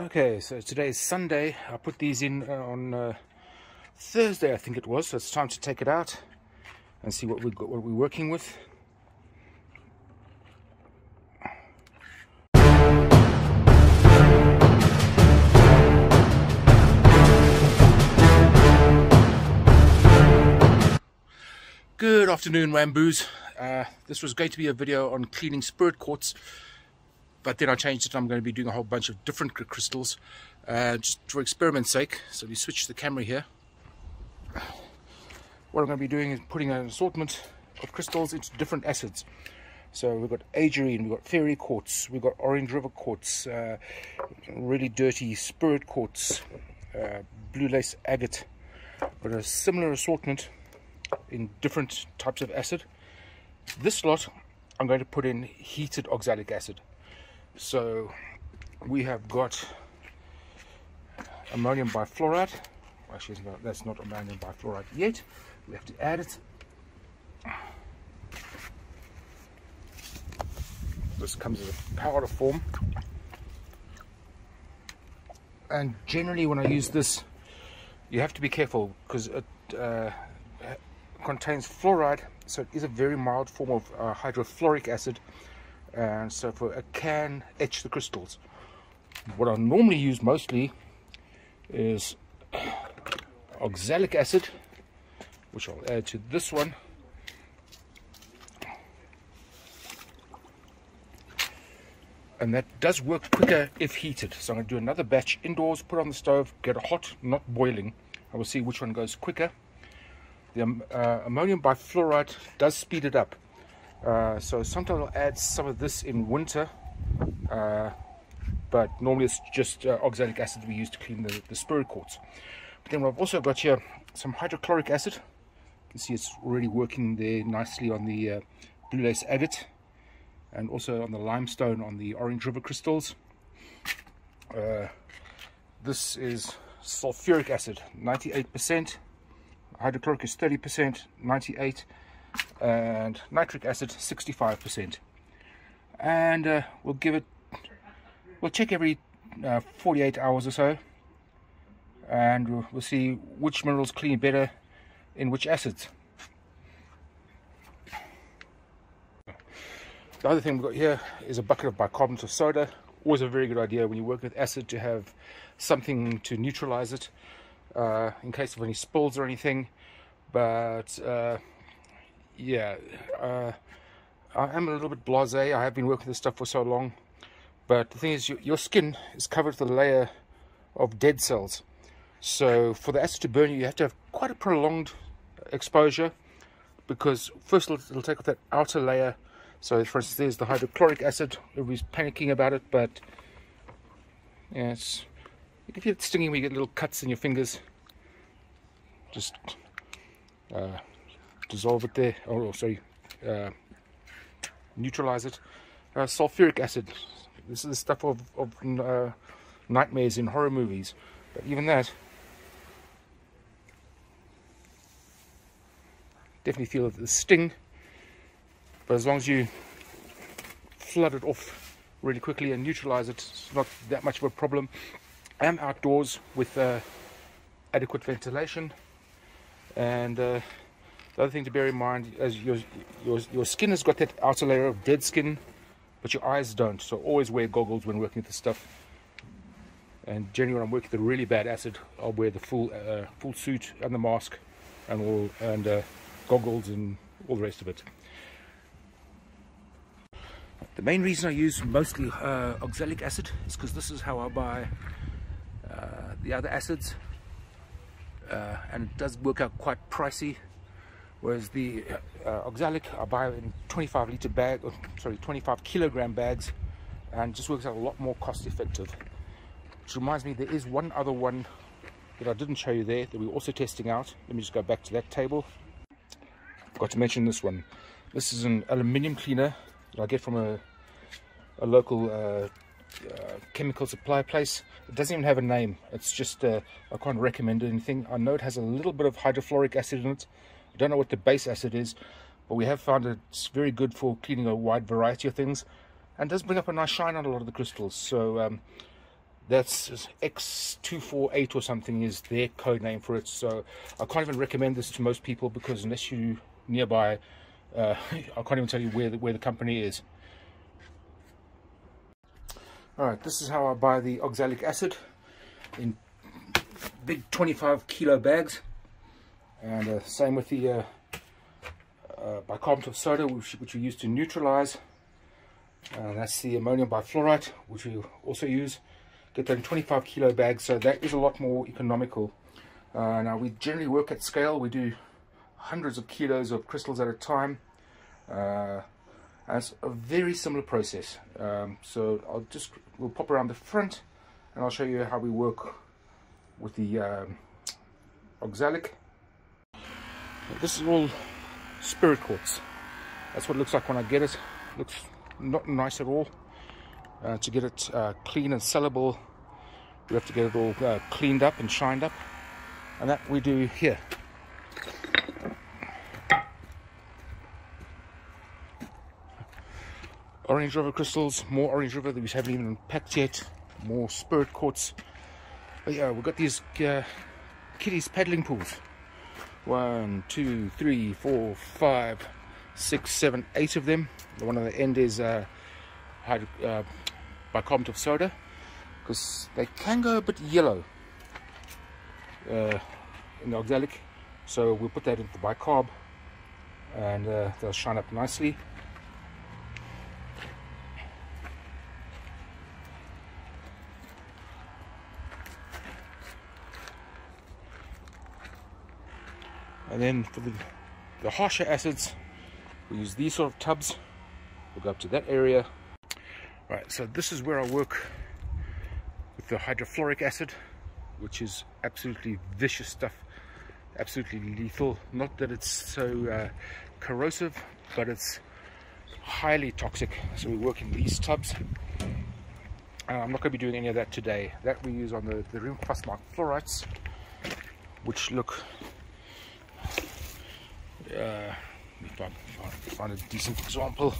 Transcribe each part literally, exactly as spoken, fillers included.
Okay, so today is Sunday. I put these in on uh, Thursday, I think it was. So it's time to take it out and see what we've got, what we're working with. Good afternoon, Ramboos. Uh, this was going to be a video on cleaning spirit quartz, but then I changed it. I'm going to be doing a whole bunch of different crystals, uh, just for experiment's sake. So we switch the camera here. What I'm going to be doing is putting an assortment of crystals into different acids. So we've got aegirine, we've got fairy quartz, we've got orange river quartz, uh, really dirty spirit quartz, uh, blue lace agate. But a similar assortment in different types of acid. This lot I'm going to put in heated oxalic acid. So we have got ammonium bifluoride. Actually, that's not ammonium bifluoride yet. We have to add it. This comes as a powder form. And generally when I use this, you have to be careful because it uh, contains fluoride, so it is a very mild form of uh, hydrofluoric acid. And so for it can etch the crystals. What I normally use mostly is oxalic acid, which I'll add to this one. And that does work quicker if heated. So I'm going to do another batch indoors, put on the stove, get it hot, not boiling. I will see which one goes quicker. The um, uh, ammonium bifluoride does speed it up. Uh, so sometimes I'll add some of this in winter, uh, but normally it's just uh, oxalic acid we use to clean the, the spirit quartz. But then I've also got here some hydrochloric acid. You can see it's already working there nicely on the uh, blue lace agate and also on the limestone on the orange river crystals. Uh, this is sulfuric acid, ninety-eight percent, hydrochloric is thirty percent, ninety-eight percent. And nitric acid sixty-five percent, and uh, we'll give it we'll check every uh, forty-eight hours or so, and we'll, we'll see which minerals clean better in which acids. The other thing we've got here is a bucket of bicarbonate of soda. Always a very good idea when you work with acid to have something to neutralize it, uh, in case of any spills or anything. But uh, yeah, uh, I am a little bit blasé. I have been working with this stuff for so long, but the thing is, your, your skin is covered with a layer of dead cells. So for the acid to burn you, you have to have quite a prolonged exposure, because first it'll, it'll take off that outer layer. So for instance, there's the hydrochloric acid. Everybody's panicking about it, but yeah, it's, if you're stinging, where you get little cuts in your fingers, just uh, dissolve it there, or oh, sorry, uh, neutralize it. Uh, sulfuric acid, this is the stuff of, of uh, nightmares in horror movies, but even that, definitely feel the sting, but as long as you flood it off really quickly and neutralize it, it's not that much of a problem. I am outdoors with uh, adequate ventilation, and uh, the other thing to bear in mind is your, your, your skin has got that outer layer of dead skin, but your eyes don't. So always wear goggles when working with this stuff. And generally when I'm working with a really bad acid, I'll wear the full uh, full suit and the mask and, all, and uh, goggles and all the rest of it. The main reason I use mostly uh, oxalic acid is because this is how I buy uh, the other acids. Uh, and it does work out quite pricey. Whereas the uh, oxalic I buy in twenty-five litre bag, or, sorry, twenty-five kilogram bags, and just works out a lot more cost effective. Which reminds me, there is one other one that I didn't show you there that we were also testing out. Let me just go back to that table. Forgot to mention this one. This is an aluminium cleaner that I get from a, a local uh, uh, chemical supply place. It doesn't even have a name. It's just uh, I can't recommend anything. I know it has a little bit of hydrofluoric acid in it. I don't know what the base acid is, but we have found it's very good for cleaning a wide variety of things, and does bring up a nice shine on a lot of the crystals. So um, That's X two four eight or something is their code name for it. So I can't even recommend this to most people, because unless you're nearby, uh, I can't even tell you where the, where the company is. All right, this is how I buy the oxalic acid in big twenty-five kilo bags, and uh, same with the uh, uh, bicarbonate of soda, which, which we use to neutralize. Uh, that's the ammonium bifluoride, which we also use. Get that in twenty-five kilo bags, so that is a lot more economical. Uh, now we generally work at scale. We do hundreds of kilos of crystals at a time. Uh, and it's a very similar process. Um, so I'll just we'll pop around the front, and I'll show you how we work with the um, oxalic. This is all spirit quartz. That's what it looks like when I get it. It looks not nice at all. Uh, to get it uh, clean and sellable, we have to get it all uh, cleaned up and shined up, and that we do here. Orange river crystals, more orange river that we haven't even packed yet, more spirit quartz. But yeah, we've got these uh, kiddies paddling pools. One, two, three, four, five, six, seven, eight of them. The one on the end is uh, hydro uh, bicarbonate of soda, because they can go a bit yellow uh, in the oxalic, so we'll put that into the bicarb, and uh, they'll shine up nicely. And then for the, the harsher acids, we use these sort of tubs. We'll go up to that area. Right, so this is where I work with the hydrofluoric acid, which is absolutely vicious stuff, absolutely lethal. Not that it's so uh, corrosive, but it's highly toxic. So we work in these tubs. Uh, I'm not going to be doing any of that today. That we use on the, the Remfosmark Fluorites, which look... Uh, if I find a decent example...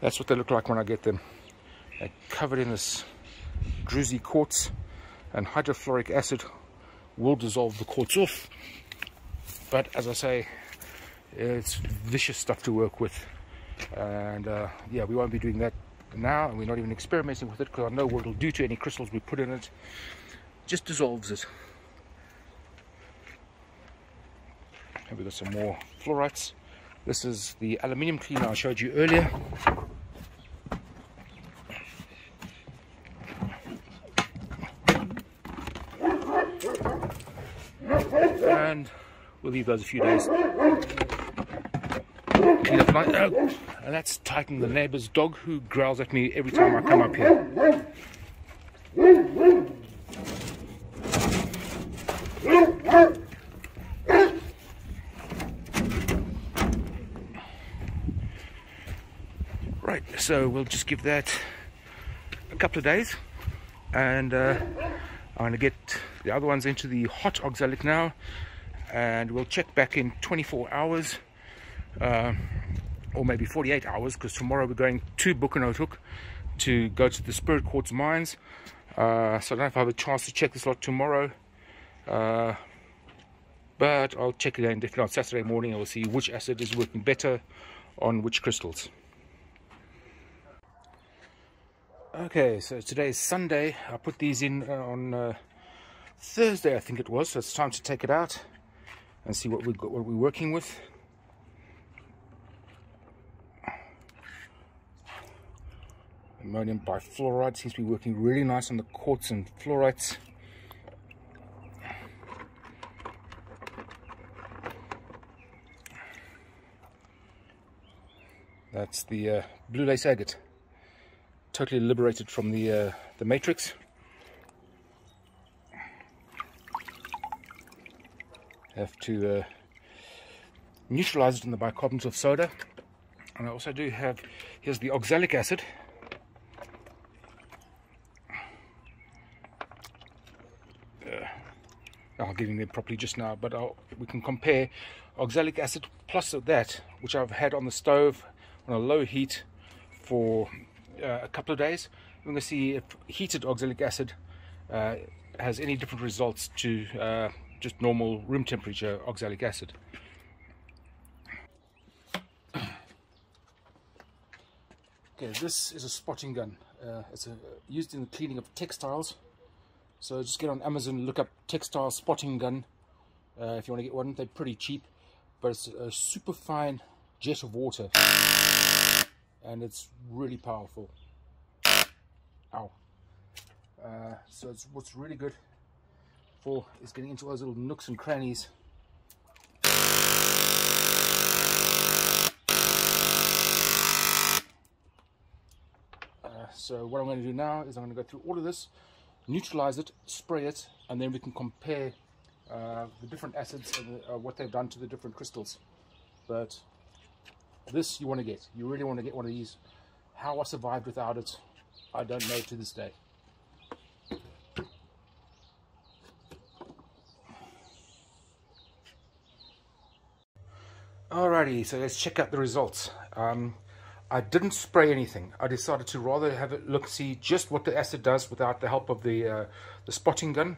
That's what they look like when I get them. They're covered in this druzy quartz, and hydrofluoric acid will dissolve the quartz off. But as I say, it's vicious stuff to work with. And uh, yeah, we won't be doing that now, and we're not even experimenting with it, because I know what it'll do to any crystals we put in it. Just dissolves it. And we've got some more fluorites. This is the aluminium cleaner I showed you earlier. And we'll leave those a few days. Clean up night. Oh, and that's Titan, the neighbor's dog, who growls at me every time I come up here. Right, so we'll just give that a couple of days, and uh, I'm going to get the other ones into the hot oxalic now, and we'll check back in twenty-four hours uh, or maybe forty-eight hours, because tomorrow we're going to Buchenoothoek to go to the spirit quartz mines. Uh, so I don't know if I have a chance to check this lot tomorrow, uh, but I'll check again definitely on Saturday morning, and we'll see which acid is working better on which crystals. Okay, so today is Sunday. I put these in on uh, Thursday, I think it was, so it's time to take it out and see what we've got, what we're working with. Ammonium bifluoride seems to be working really nice on the quartz and fluorites. That's the uh, blue lace agate. Totally liberated from the uh, the matrix. Have to uh, neutralize it in the bicarbonate of soda, and I also do have here's the oxalic acid. Uh, I'm getting them properly just now, but I'll, we can compare oxalic acid plus that, which I've had on the stove on a low heat for uh, a couple of days. We're going to see if heated oxalic acid uh, has any different results to uh, just normal room temperature oxalic acid. Okay, this is a spotting gun. Uh, it's a, used in the cleaning of textiles. So just get on Amazon, look up textile spotting gun uh, if you want to get one. They're pretty cheap, but it's a super fine jet of water and it's really powerful. Ow. Uh, so it's, what's really good for is getting into those little nooks and crannies. Uh, so what I'm going to do now is I'm going to go through all of this, neutralize it, spray it, and then we can compare uh, the different acids and the, uh, what they've done to the different crystals. But this you want to get, you really want to get one of these. How I survived without it, I don't know to this day. Alrighty, so let's check out the results. Um, I didn't spray anything. I decided to rather have a look, see just what the acid does without the help of the, uh, the spotting gun.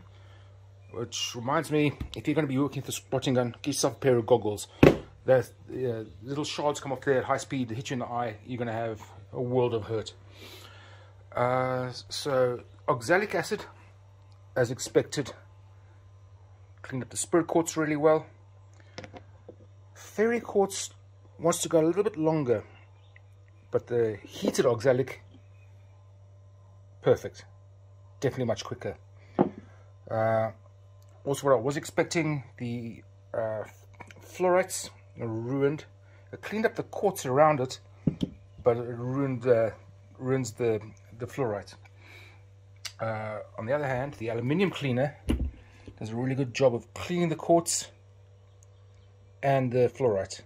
Which reminds me, if you're going to be working with the spotting gun, get yourself a pair of goggles. There's, uh, little shards come off there at high speed, they hit you in the eye, you're going to have a world of hurt. Uh, so, oxalic acid, as expected, cleaned up the spirit quartz really well. Fairy quartz wants to go a little bit longer, but the heated oxalic, perfect, definitely much quicker. Uh, also what I was expecting, the uh, fluorites ruined, it cleaned up the quartz around it, but it ruined, uh, ruins the, the fluorite. Uh, on the other hand, the aluminium cleaner does a really good job of cleaning the quartz and the fluorite.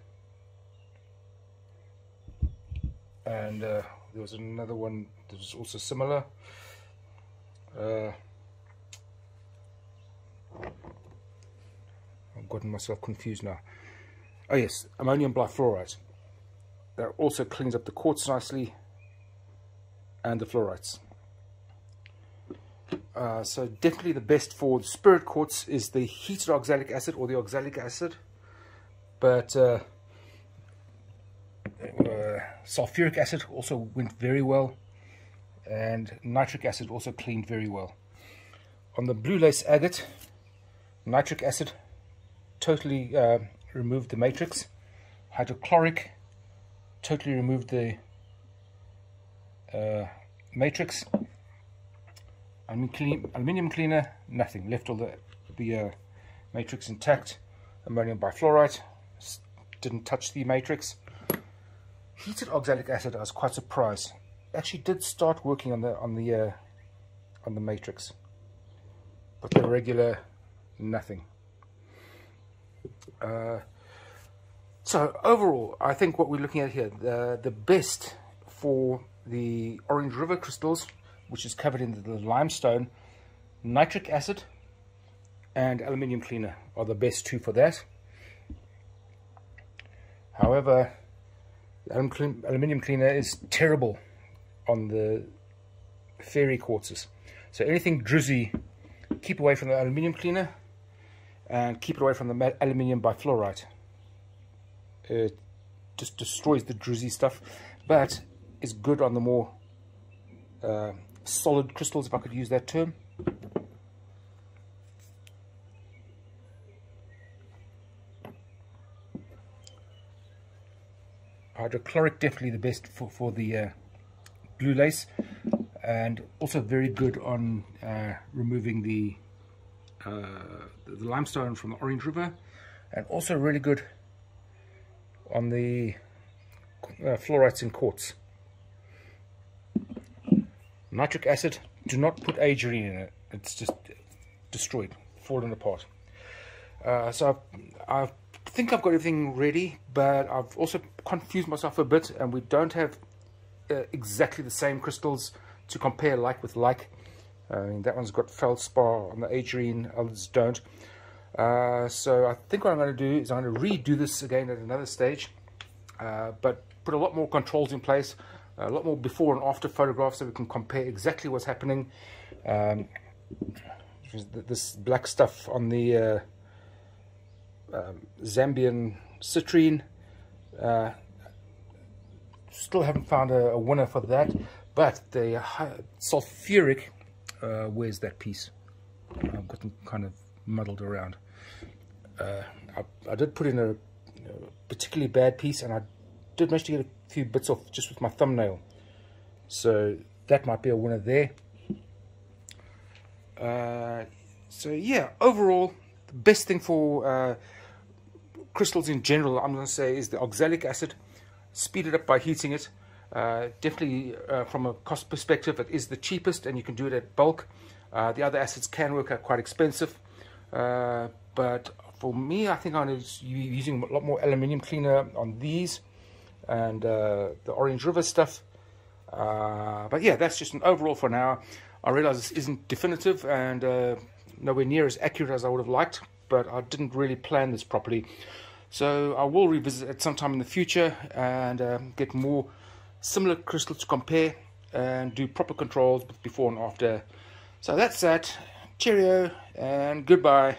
And uh, there was another one that was also similar. Uh, I've gotten myself confused now. Oh yes, ammonium bifluoride. That also cleans up the quartz nicely and the fluorites. Uh, so definitely the best for the spirit quartz is the heated oxalic acid or the oxalic acid. But uh, Uh, sulfuric acid also went very well, and nitric acid also cleaned very well. On the blue lace agate, nitric acid totally uh, removed the matrix, hydrochloric totally removed the uh, matrix, aluminium cleaner nothing, left all the, the uh, matrix intact. Ammonium bifluoride didn't touch the matrix. Heated oxalic acid, I was quite surprised. Actually, did start working on the on the uh, on the matrix, but the regular, nothing. Uh, so overall, I think what we're looking at here, the the best for the orange river crystals, which is covered in the limestone, nitric acid, and aluminium cleaner are the best two for that. However, the aluminium cleaner is terrible on the fairy quartzes. So anything druzy, keep away from the aluminium cleaner and keep it away from the aluminium bifluoride. It just destroys the druzy stuff, but is good on the more uh, solid crystals, if I could use that term. Hydrochloric definitely the best for, for the uh, blue lace, and also very good on uh, removing the, uh, the limestone from the orange river, and also really good on the uh, fluorites and quartz. Nitric acid, do not put aegirine in it, it's just destroyed, fallen apart. Uh, so I've, I've I think I've got everything ready, but I've also confused myself a bit, and we don't have uh, exactly the same crystals to compare like with like. I mean, that one's got feldspar on the aegirine, others don't. Uh, so I think what I'm going to do is I'm going to redo this again at another stage, uh, but put a lot more controls in place, a lot more before and after photographs so we can compare exactly what's happening. Um, this black stuff on the uh, um, Zambian citrine, uh, still haven't found a, a winner for that, but the uh, sulfuric, uh, where's that piece? I've gotten kind of muddled around. Uh, I, I did put in a particularly bad piece, and I did manage to get a few bits off just with my thumbnail, so that might be a winner there. Uh, so yeah, overall, the best thing for uh, crystals in general, I'm going to say, is the oxalic acid. Speed it up by heating it. Uh, definitely, uh, from a cost perspective, it is the cheapest, and you can do it at bulk. Uh, the other acids can work out quite expensive, uh, but for me, I think I was using a lot more aluminium cleaner on these, and uh, the Orange River stuff. Uh, but yeah, that's just an overall for now. I realize this isn't definitive and uh, nowhere near as accurate as I would have liked, but I didn't really plan this properly. So I will revisit it sometime in the future and uh, get more similar crystals to compare and do proper controls before and after. So that's that. Cheerio and goodbye.